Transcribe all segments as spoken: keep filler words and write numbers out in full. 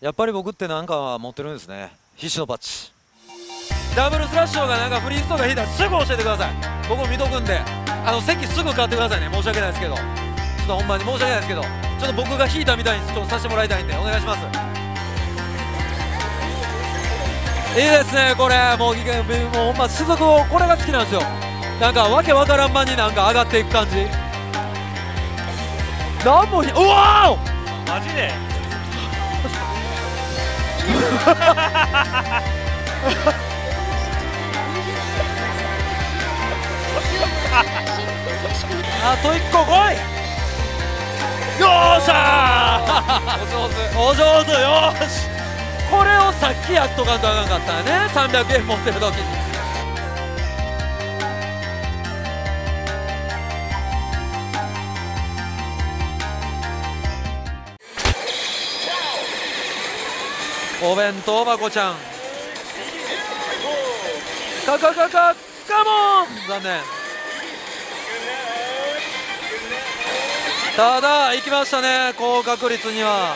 やっぱり僕ってなんか持ってるんですね。必死のパッチダブルスラッシュとかなんかフリースとか引いたらすぐ教えてください。僕も見とくんで、あの席すぐ買ってくださいね。申し訳ないですけど、ちょっとほんまに申し訳ないですけど、ちょっと僕が引いたみたいにちょっとさせてもらいたいんでお願いします。いいですねこれ、もうほんま雫をこれが好きなんですよ。なんかわけわからんまになんか上がっていく感じ。なんもうわーマジであといっこ来い。よーしゃーお上手お上手。よーしこれをさっきやっとかんとあかんかったね、さんびゃくえん持ってる時に。お弁当箱ちゃんカカカカカモン残念。ただ行きましたね高確率には。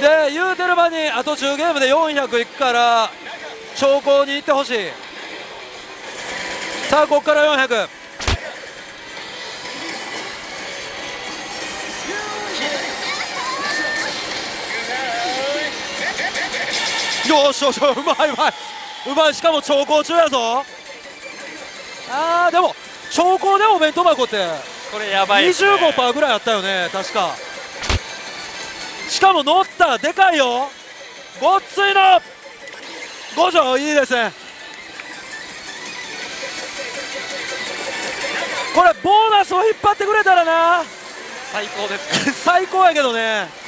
で言うてる間にあとじゅうゲームでよんひゃくいくから長考に行ってほしい。さあここからよんひゃく。よしよしうまいうまいうまい。しかも長考中やぞ。あーでも長考でお弁当箱ってこれやばい にじゅうごパーセント ぐらいあったよね確か。しかも乗ったでかいよごっついのごじょう。いいですねこれ。ボーナスを引っ張ってくれたらな最高です最高やけどね。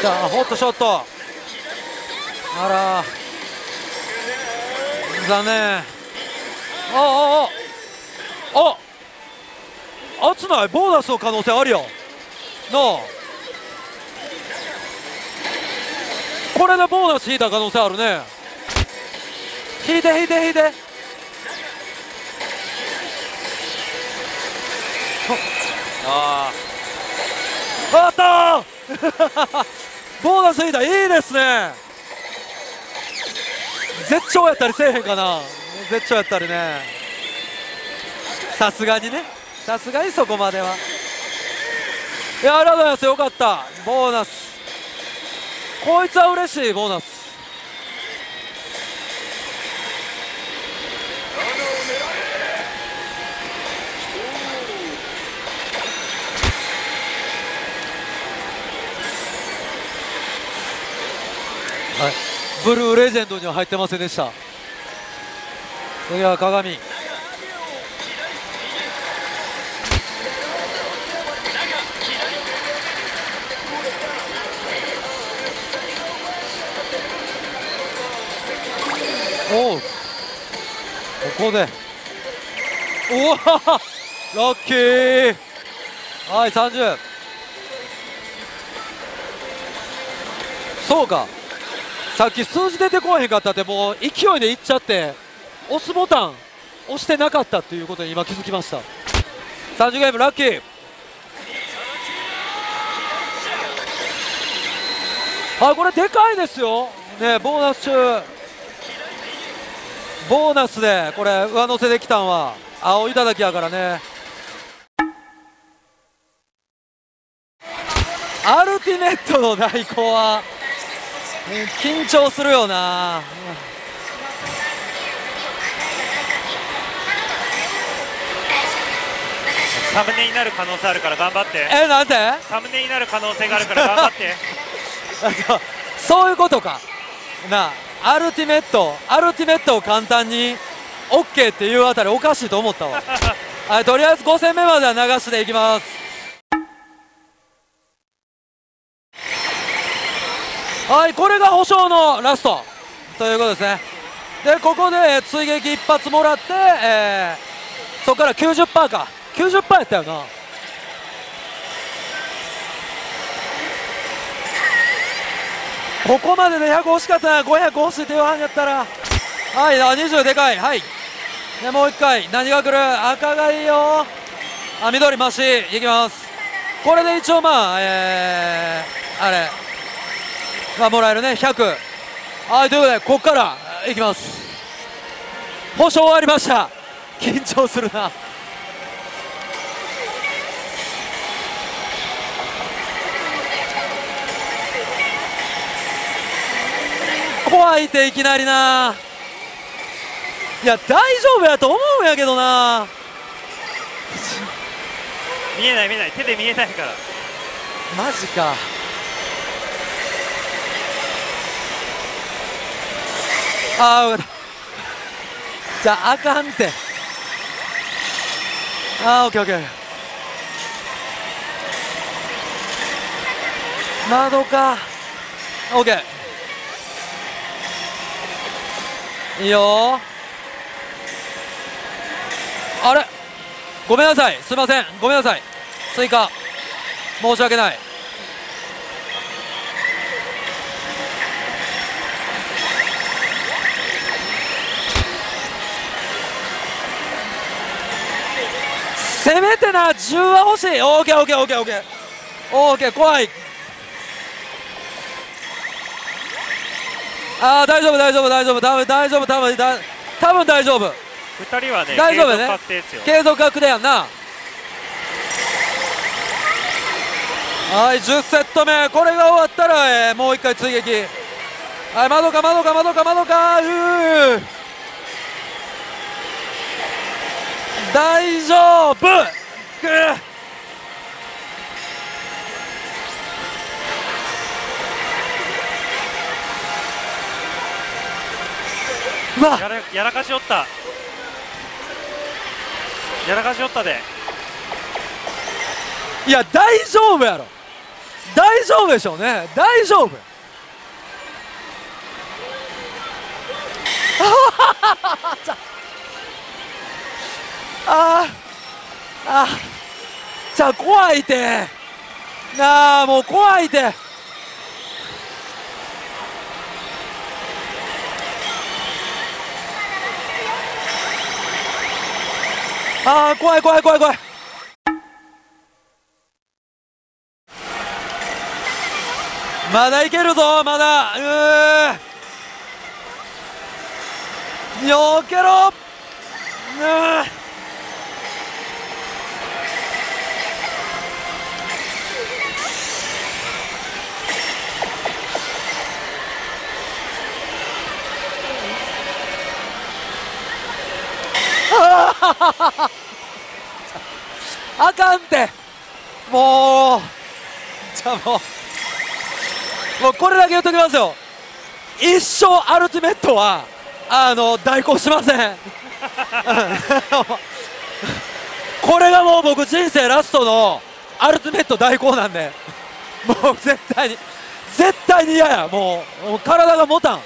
さあホットショットあら残念。ああああああつないボーナスの可能性あるよなあ。これでボーナス引いた可能性あるね。引いて引いて引いてあああったーボーナス引いた。いいですね絶頂やったりせえへんかな。絶頂やったりねさすがにねさすがにそこまでは。いやありがとうございますよかった。ボーナスこいつは嬉しいボーナス。はい、ブルーレジェンドには入ってませんでした。次は鏡。おうここでうわラッキー。はいさんじゅう。そうかさっき数字出てこへんかったってもう勢いでいっちゃって押すボタン押してなかったっていうことに今気づきました。さんじゅうゲームラッキー。あこれでかいですよね。ボーナス中ボーナスでこれ上乗せできたんは青いただきやからね。アルティメットの代行は緊張するよな。サムネになる可能性あるから頑張って。えなんてサムネになる可能性があるから頑張ってそういうことかな。アルティメットアルティメットを簡単に オーケー っていうあたりおかしいと思ったわはいとりあえずご戦目までは流していきます。はいこれが保証のラストということですね。でここで追撃一発もらって、えー、そこから きゅうじゅっパーセント か きゅうじゅっパーセント やったよな。ここまででひゃく欲しかったな。ごひゃく欲しいという範囲やったらはい、あにじゅうでかい。はいでもういっかい何が来る、赤がいいよ。あ緑増しいきます。これで一応まあえー、あれまあもらえるねひゃく。はい、ということでこっからいきます。保証終わりました。緊張するな。怖いっていきなりな。いや大丈夫やと思うんやけどな。見えない見えない、手で見えないから。マジか。ああ分かった。じゃああかんって。ああオッケーオッケー。窓かオッケー。いいよ。あれごめんなさい、すいません、ごめんなさい、追加申し訳ない。せめてなじゅうは欲しい。 オーケーオーケーオーケーオーケーオーケー。 怖い。あー大丈夫大丈夫大丈夫大丈夫多分多分大丈夫。ふたりはね大丈夫ね、継続確定やんな。はいじゅうセット目、これが終わったら、えー、もういっかい追撃。はい窓か窓か窓か窓か。うー大丈夫。くーや ら, やらかしおったやらかしおったで。いや大丈夫やろ、大丈夫でしょうね、大丈夫。ああじゃあ怖いてなあ、もう怖いて。あー怖い怖い怖い怖い。まだいけるぞ、まだ。うーよけろ。うーあかんって。もうじゃあもうもうこれだけ言っときますよ、一生アルティメットはあの代行しません。これがもう僕人生ラストのアルティメット代行なんで、もう絶対に絶対に嫌や。もう体が持たん。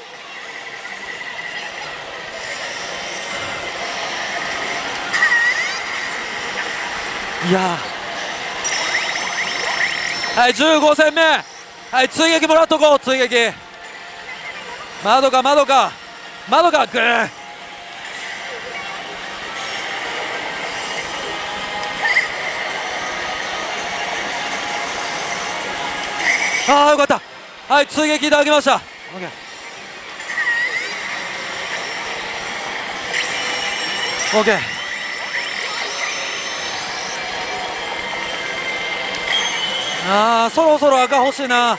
いやはいじゅうご戦目、はい追撃もらっとこう、追撃。窓か窓か窓か。グーああよかった。はい追撃いただきました。 オーケーオーケー。あーそろそろ赤欲しいな。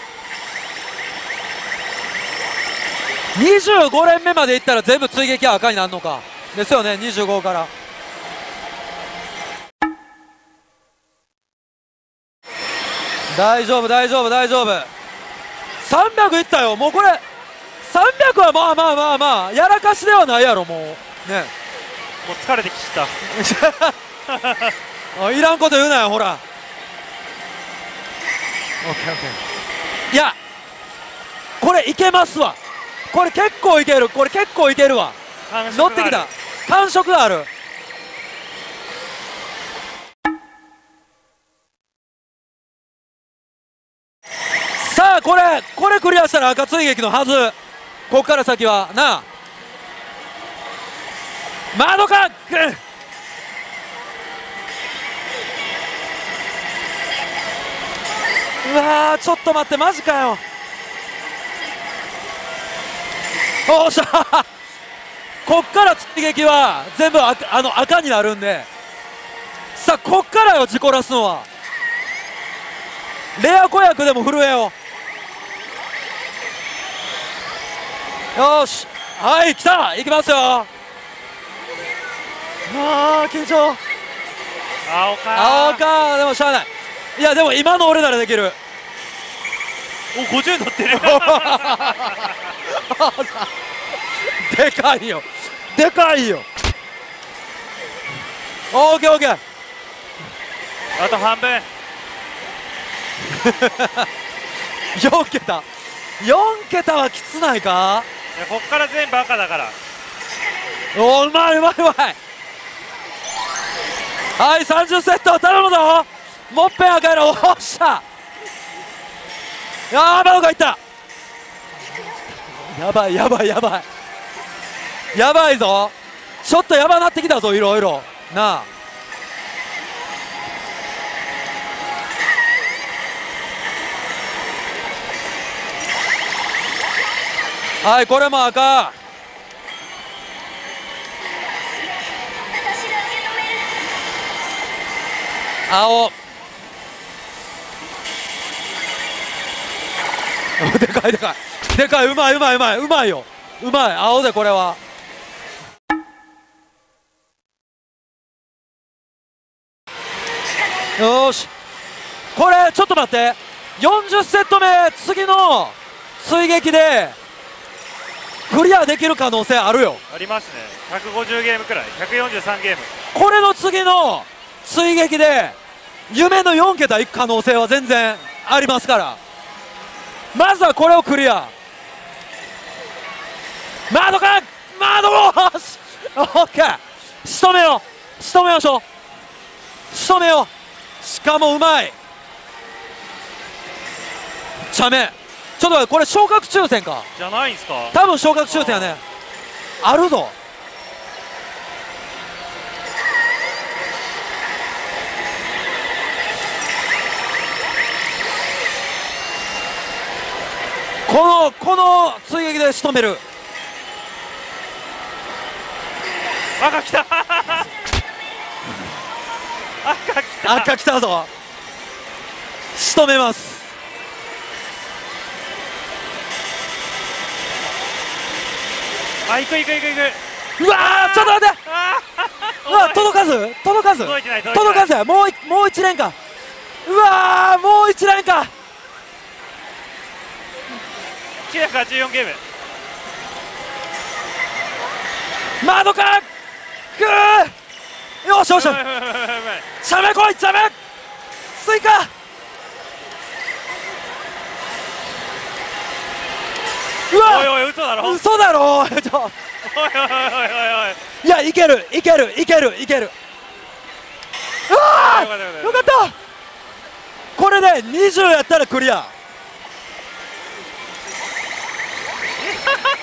にじゅうご連目までいったら全部追撃は赤になるのかですよね。にじゅうごから大丈夫大丈夫大丈夫。さんびゃくいったよ。もうこれさんびゃくはまあまあまあまあやらかしではないやろ。もうねもう疲れてきた。いらんこと言うなよほら。オッケーオッケー。いやこれいけますわ、これ結構いける、これ結構いけるわ。乗ってきた感触がある。さあこれこれクリアしたら赤追撃のはず。ここから先はなあ。マドカ、うわー、ちょっと待って、マジかよ。おっしゃー、こっから突撃は全部ああの赤になるんで、さあこっからよ、事故らすのは。レア子役でも震えよう。よし、はい、来た、行きますよ。ああ緊張、青か青か、でもしゃあない。いやでも今の俺ならできる。お、ごじゅう乗ってるよでかいよ、でかいよ。オーケーオーケー、あと半分よん桁、よん桁はきつないか。いや、こっから全部赤だから。おー、うまいうまいうまい。はい、さんじゅうセット頼むぞ。もっぺん赤いの。おっしゃ、やばい、赤いった、やばいやばいやばいやばいぞ。ちょっとやばなってきたぞ、いろいろなあ。はい、これも赤。青。でかいでかいでかい、うまいうまいうまいうまいよ、うまい、青でこれは。よーし、これちょっと待って、よんじゅうセット目、次の追撃でクリアできる可能性あるよ。ありますね、ひゃくごじゅうゲームくらい、ひゃくよんじゅうさんゲーム。これの次の追撃で夢のよん桁いく可能性は全然ありますから、まずはこれをクリア。窓か、窓をオッケー、仕留めよう、仕留めましょう、仕留めよう。しかもうまい、チャメ。ちょっと待って、これ昇格抽選かじゃないんすか。多分昇格抽選やね。 あ, あるぞ。このこの追撃で仕留める。赤きた赤きた赤きたぞ。仕留めます。あ、いくいくいくいく。うわー、ちょっと待って、うわ、届かず届かず届かず、もうもう一連か。うわー、もう一連か。きゅうひゃくはちじゅうよんゲーム。マドカくー、よしよしよし、シャメ来い、シャメ、スイカ。うわ、おいおい、嘘だろ嘘だろおいおいおいおい。いや、いけるいけるいけるいける。うわー、よかった。これでにじゅうやったらクリア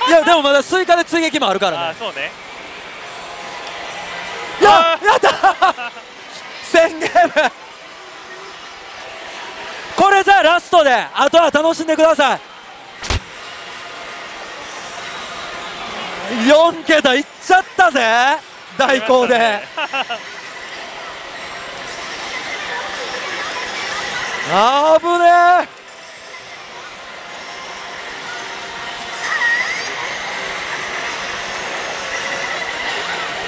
いやでもまだスイカで追撃もあるからね。あ、そうね。ややったせんゲームこれじゃあラストで、あとは楽しんでください。よん桁いっちゃったぜ、大行であぶねえ。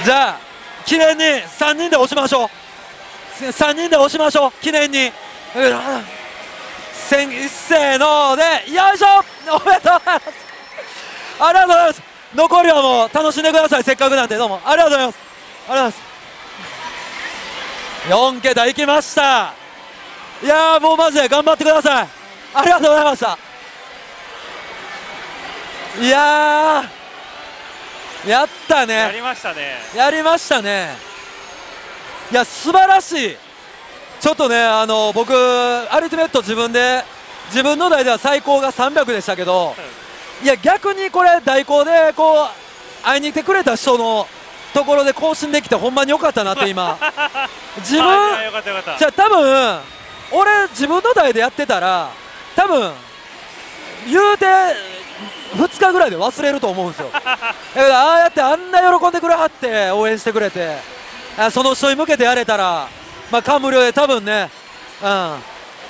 じゃあ記念にさんにんで押しましょう、さんにんで押しましょう、記念に。せーので、よいしょ、おめでとうございます、ありがとうございます。残りはもう楽しんでください、せっかくなんで。どうもありがとうございます、ありがとうございます。よん桁いきました。いやー、もうマジで頑張ってください、ありがとうございました。いやー、やったね、やりましたね、やりましたね。いや、素晴らしい。ちょっとね、あの僕アルティメット自分で自分の台では最高がさんびゃくでしたけど、うん、いや逆にこれ代行でこう会いに来てくれた人のところで更新できてほんまによかったなって今自分じゃあ多分俺自分の代でやってたら多分言うてふつかぐらいで忘れると思うんですよ。だからああやってあんな喜んでくれはって応援してくれてその人に向けてやれたらまあ感無量で多分ね、うん、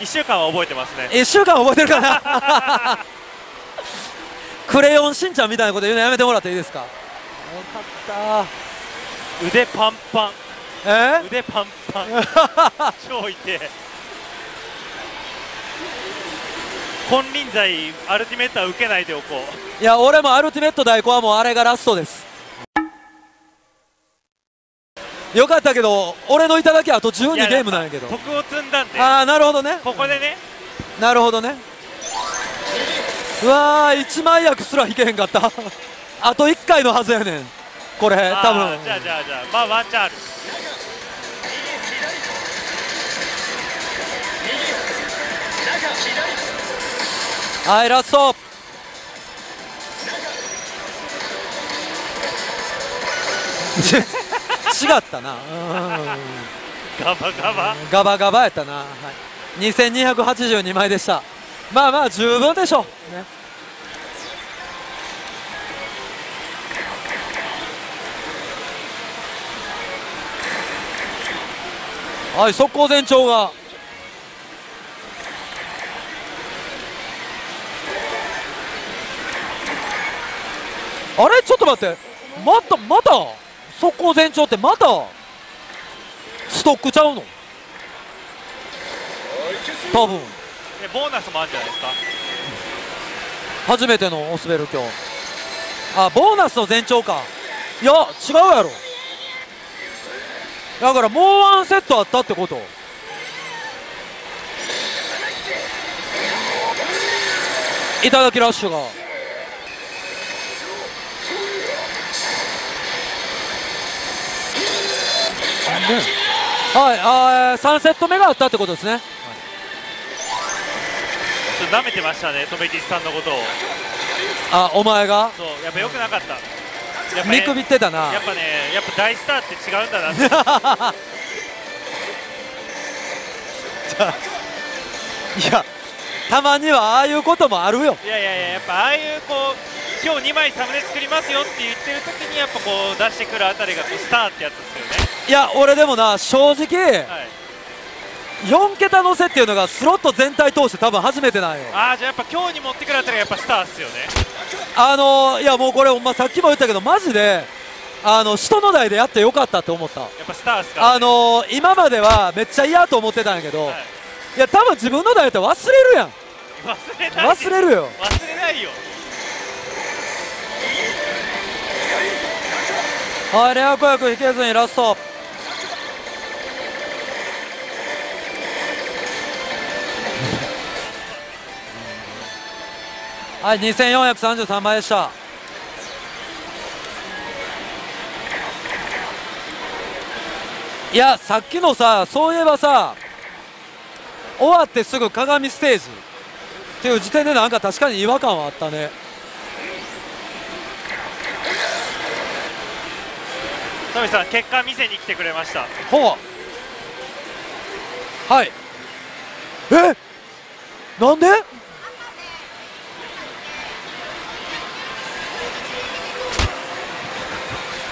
いっしゅうかんは覚えてますね。いっしゅうかん覚えてるかなクレヨンしんちゃんみたいなこと言うのやめてもらっていいですか。よかった腕パンパンえ腕パンパン超痛い。金輪際アルティメットは受けないでおこう。いや俺もアルティメット代行はもうあれがラストですよかったけど俺のいただきあとじゅうにゲームなんやけど徳を積んだんでああなるほどねここでね、うん、なるほどね。うわーいちまい役すら引けへんかったあといっかいのはずやねんこれ多分。じゃあじゃあじゃあまあワンチャンある。はいラスト違ったなガバガバガバガバやったな、はい、にせんにひゃくはちじゅうにまいでした。まあまあ十分でしょう、ね、はい速攻全長があれちょっと待ってまたまた速攻全長ってまたストックちゃうの多分。えボーナスもあるんじゃないですか初めてのおすべる今日。あボーナスの全長か。いや違うやろだからもうワンセットあったってこと。いただきラッシュがはい、あさんセット目があったってことですね。ちょっと舐めてましたね、留吉さんのことを。あ、お前がそう、やっぱ良くなかった、やっぱね、見くびってたな。やっぱね、やっぱ大スターって違うんだなっていや、たまにはああいうこともあるよ。いやいやいや、やっぱああいうこう今日にまいサムネ作りますよって言ってるときにやっぱこう出してくるあたりがこうスターってやつですよね。いや俺でもな正直、はい、よんけた乗せっていうのがスロット全体通して多分初めてなんよ。ああじゃあやっぱ今日に持ってくるあたりがやっぱスターっすよね。あのー、いやもうこれ、まあ、さっきも言ったけどマジであの人の代でやってよかったって思った。やっぱスターっすから、ね、あのー、今まではめっちゃ嫌と思ってたんやけど、はい、いや多分自分の代って忘れるやん。忘れない忘れるよ忘れないよ。はい、レア子役引けずにラスト。はい、にせんよんひゃくさんじゅうさんまいでした。いや、さっきのさ、そういえばさ終わってすぐ鏡ステージっていう時点でなんか確かに違和感はあったね。トミさん結果見せに来てくれました。ほうはいえなんで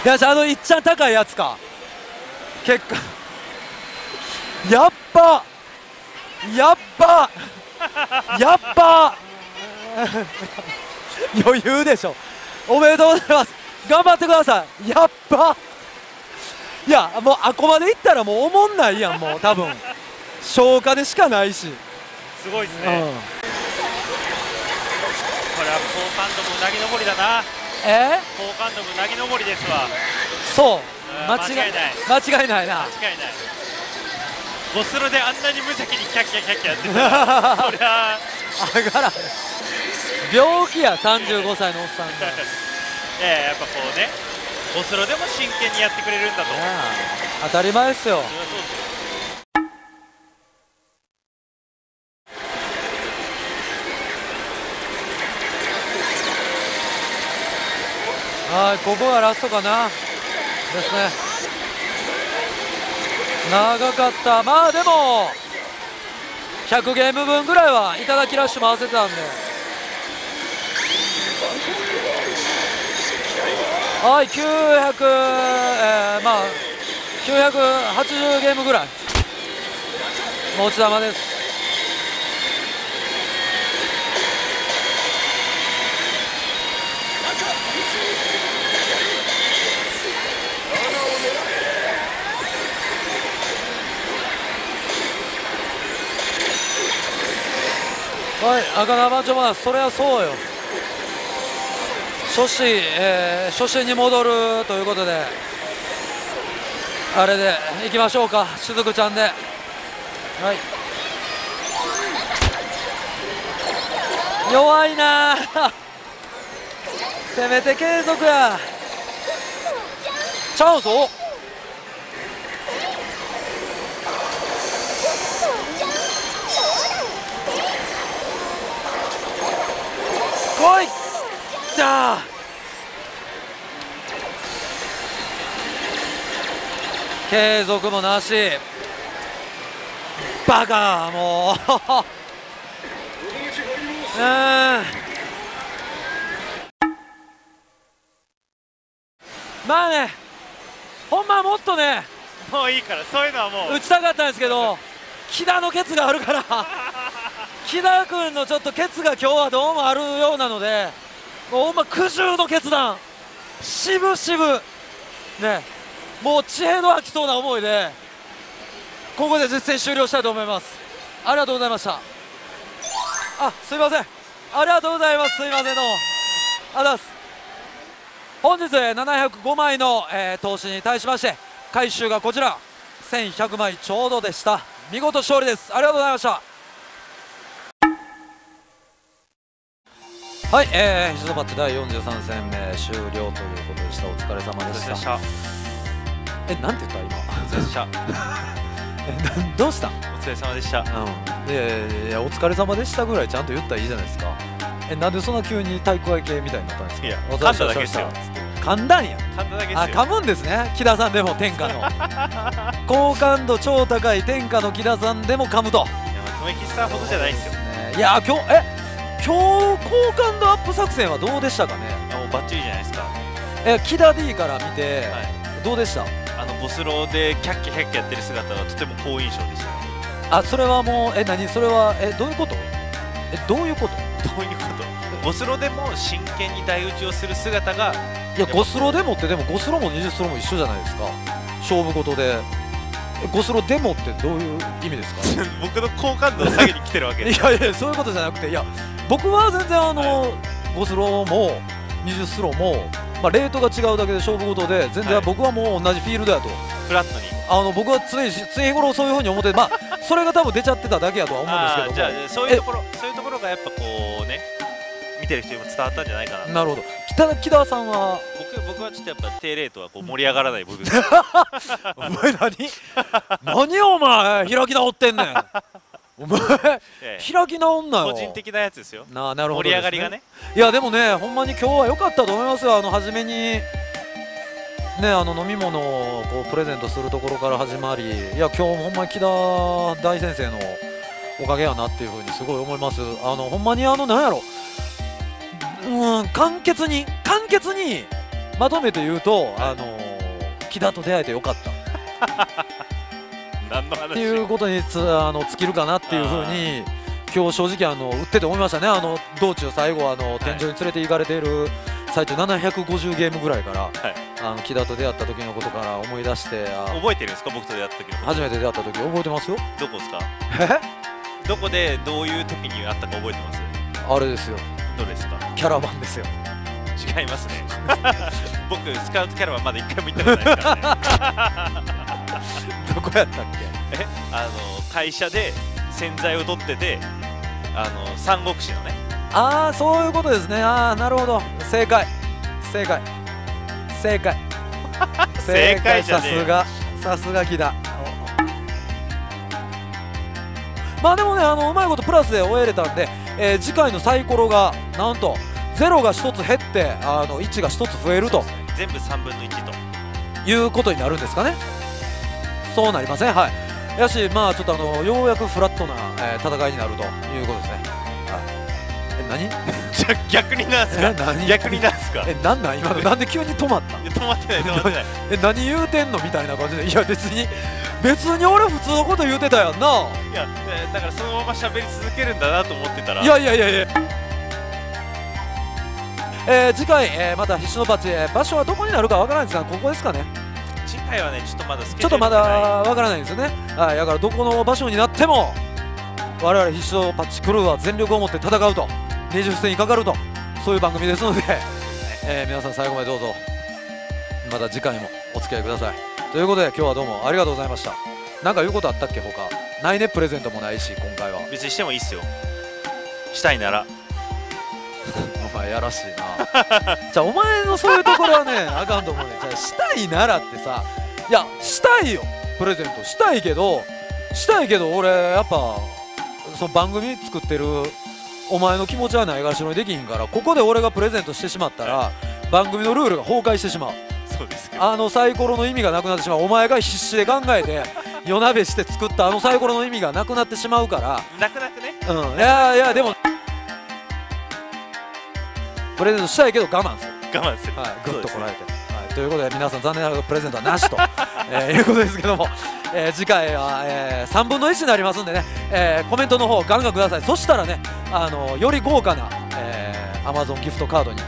いやじゃあのいっちゃん高いやつか結果やっぱやっぱやっぱ余裕でしょ。おめでとうございます頑張ってくださいやっぱいやもうあこまでいったらもうおもんないやんもう多分消化でしかないしすごいですね、うん、これは好感度もうなぎ登りだな。え好感度もうなぎ登りですわ。そう間違いない間違いないな間違いない。ボスロであんなに無邪気にキャッキャキャッキャやってたらそりゃ上がらん病気やさんじゅうごさいのおっさんがいやいややっぱこうねボスロでも真剣にやってくれるんだと。当たり前ですよ。はいここがラストかな。ですね。長かった。まあでもひゃくゲーム分ぐらいは頂きラッシュ回せてたんで。はい、きゅうひゃく、えー、まあきゅうひゃくはちじゅうゲームぐらい持ち玉です。はい、赤縄番長もな、そりゃそうよ。初心、えー、初心に戻るということで、あれでいきましょうか、しずくちゃんで。はい、弱いなせめて継続や。チャンスをおいじゃあ継続もなし、バカもううんまあね、ほんまはもっとね、もういいからそういうのはもう打ちたかったんですけど、木田のケツがあるから木田君のちょっとケツが今日はどうもあるようなので、もうほんま苦渋の決断、しぶしぶね、もう知恵の飽きそうな思いでここで実戦終了したいと思います。ありがとうございました。あ、すいません、ありがとうございます。すいません、どうもありがとうございます。本日ななひゃくごまいの、えー、投資に対しまして回収がこちらせんひゃくまいちょうどでした。見事勝利です。ありがとうございました。はい、えー、ひじのバッチだいよんじゅうさん戦目終了ということでした。お疲れ様でした。え、なんて言った今、お疲れ様でしたえ、どうした、お疲れ様でした、うん、いやいやいや、お疲れ様でしたぐらいちゃんと言ったらいいじゃないですか。え、なんでそんな急に体育会系みたいになったんですか。いや、噛んだだけですよ。噛んだんや、噛んだだけですよ。あ、噛むんですね、木田さんでも天下の好感度超高い天下の木田さんでも噛むと。いや、留吉さんほどじゃないんですよ。いや、今日、え今日好感度アップ作戦はどうでしたかね。もうバッチリじゃないですか。え、木田 D から見て、はい、どうでした。あのボスローでキャッキャキャッキャやってる姿がとても好印象でした、ね。あ、それはもう、え、何、それは、え、どういうこと。え、どういうこと。どういうこと。ボスローでも真剣に台打ちをする姿が。いや、ゴスローでもって、でもゴスローもにじゅうスローも一緒じゃないですか。勝負事で。ゴスロデモってどういう意味ですか僕の好感度を下げに来てるわけですいやいや、そういうことじゃなくて、いや僕は全然あの、はい、ゴスロもにじゅうスローも、まあ、レートが違うだけで勝負事で全然、はい、僕はもう同じフィールドやとフラットにあの僕は常日頃そういうふうに思って、まあ、それが多分出ちゃってただけやとは思うんですけども、じゃあそういうところそういうところがやっぱこうね、見てる人にも伝わったんじゃないかな。なるほど。木田さんは僕、僕はちょっとやっぱ低レートはこう盛り上がらない僕ですお前何何お前開き直ってんねんお前開き直んなよ。個人的なやつですよ。なあ、なるほど、ね、盛り上がりがね。いやでもね、ほんまに今日は良かったと思いますよ。あの初めにね、あの飲み物をこうプレゼントするところから始まり、いや今日ほんまに木田大先生のおかげやなっていうふうにすごい思います。あのほんまにあのなんやろ、うん、簡潔に簡潔にまとめて言うと、あのー、木田と出会えてよかった何の話っていうことにつあの尽きるかなっていうふうに今日正直あの売ってて思いましたね。あの道中最後あの天井に連れて行かれている最中ななひゃくごじゅうゲームぐらいから、はい、あの木田と出会った時のことから思い出して。覚えてるんですか、僕と出会った時のこと。初めて出会った時覚えてますよ。どこですかえどこでどういう時に会ったか覚えてます。あれですよ、どうですか。キャラバンですよ。違いますね僕スカウトキャラバンまだ一回も行ったことないからねどこやったっけ。え、あの会社で洗剤を取ってて、あの三国志のね。ああ、そういうことですね。ああ、なるほど、正解正解正解正解。さすがさすが木田まあでもね、あのうまいことプラスで終えれたんで、えー、次回のサイコロがなんとゼロがひとつ減って、あのいちがひとつ増えると、ね、全部さんぶんのいちということになるんですかね。そうなりません、はい。やし、まあちょっとあのようやくフラットな、えー、戦いになるということですね、はい。え、何逆になんすか、逆になんすか、え、なんなん今の、なんで急に止まった、止まってない、止まってない、え、何言うてんのみたいな感じで、いや別に別に俺普通のこと言うてたやんな。いやだからそのまま喋り続けるんだなと思ってたら、いやいやいやいや、えー、次回、えー、また必死のパッチ、えー、場所はどこになるかわからないんですが、ここですかね。次回はね、ちょっとまだスケジュールがない、ちょっとまだわからないんですよね。はい、だからどこの場所になっても我々必死のパッチクルーは全力を持って戦うと、にじゅっせんにかかると、そういう番組ですので、えー、皆さん最後までどうぞまた次回もお付き合いくださいということで、今日はどうもありがとうございました。なんか言うことあったっけ、他ないね。プレゼントもないし、今回は別にしてもいいっすよ、したいならお前やらしいなじゃあお前のそういうところはねあかんと思うね。じゃあしたいならってさ、いやしたいよ、プレゼントしたいけど、したいけど俺やっぱその番組作ってるお前の気持ちはないがしろにできひんから、ここで俺がプレゼントしてしまったら、はい、番組のルールが崩壊してしまう。そうですけど、あのサイコロの意味がなくなってしまう。お前が必死で考えて夜なべして作ったあのサイコロの意味がなくなってしまうから、なくなくね、うん、いやいやでもプレゼントしたいけど我慢する、我慢する、はい、ぐっとこらえて、はい、ということで皆さん残念ながらプレゼントはなしと、えー、いうことですけども、えー、次回は、えー、さんぶんのいちになりますんでね、えー、コメントの方ガンガンください。そしたらね、あのより豪華な、えー、Amazon ギフトカードに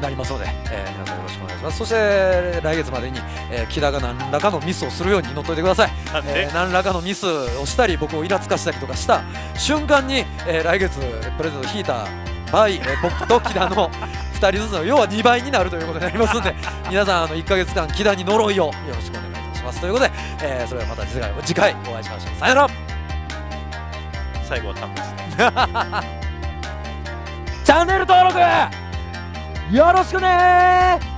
なりますので、えー、皆さんよろしくお願いします。そして来月までに、えー、木田が何らかのミスをするように祈っておいてください。えー、何らかのミスをしたり僕をイラつかしたりとかした瞬間に、えー、来月プレゼント引いた場合、えー、僕と木田のふたりずつの要はにばいになるということになりますので皆さんあのいっかげつかん木田に呪いをよろしくお願いいたしますということで、えー、それではまた次回次回お会いしましょう。さよなら。最後は短文ですねチャンネル登録よろしくねー。